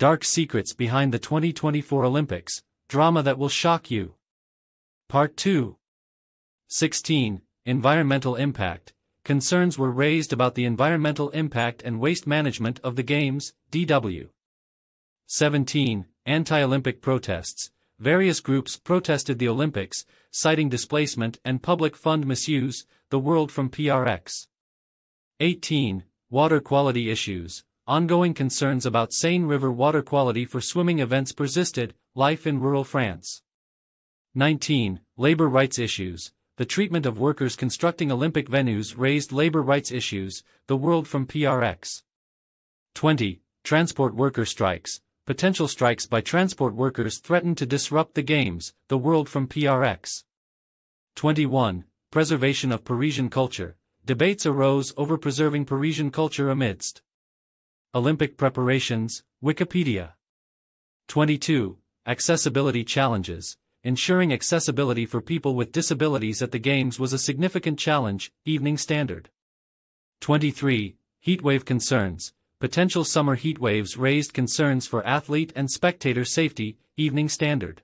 Dark Secrets Behind the 2024 Olympics, Drama That Will Shock You. Part 2. 16. Environmental Impact. Concerns were raised about the environmental impact and waste management of the Games, DW. 17. Anti-Olympic Protests. Various groups protested the Olympics, citing displacement and public fund misuse, the world from PRX. 18. Water quality issues. Ongoing concerns about Seine River water quality for swimming events persisted, life in rural France. 19. Labor rights issues. The treatment of workers constructing Olympic venues raised labor rights issues, the world from PRX. 20. Transport worker strikes. Potential strikes by transport workers threaten to disrupt the Games, the world from PRX. 21. Preservation of Parisian culture. Debates arose over preserving Parisian culture amidst Olympic preparations, Wikipedia. 22. Accessibility challenges. Ensuring accessibility for people with disabilities at the Games was a significant challenge, Evening Standard. 23. Heatwave concerns. Potential summer heatwaves raised concerns for athlete and spectator safety, Evening Standard.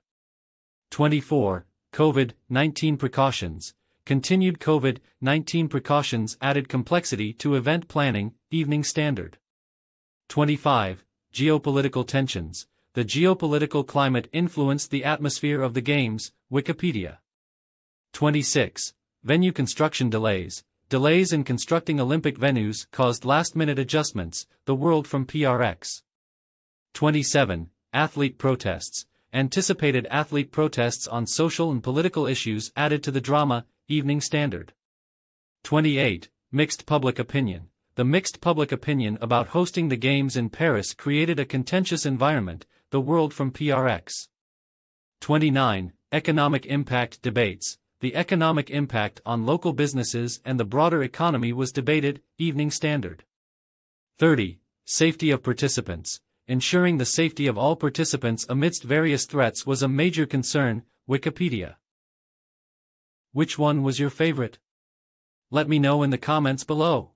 24. COVID-19 precautions. Continued COVID-19 precautions added complexity to event planning, Evening Standard. 25. Geopolitical tensions. The geopolitical climate influenced the atmosphere of the Games, Wikipedia. 26. Venue construction delays. Delays in constructing Olympic venues caused last-minute adjustments, the world from PRX. 27. Athlete protests. Anticipated athlete protests on social and political issues added to the drama, Evening Standard. 28. Mixed public opinion. The mixed public opinion about hosting the Games in Paris created a contentious environment, the world from PRX. 29. Economic impact debates. The economic impact on local businesses and the broader economy was debated, Evening Standard. 30. Safety of participants. Ensuring the safety of all participants amidst various threats was a major concern, Wikipedia. Which one was your favorite? Let me know in the comments below.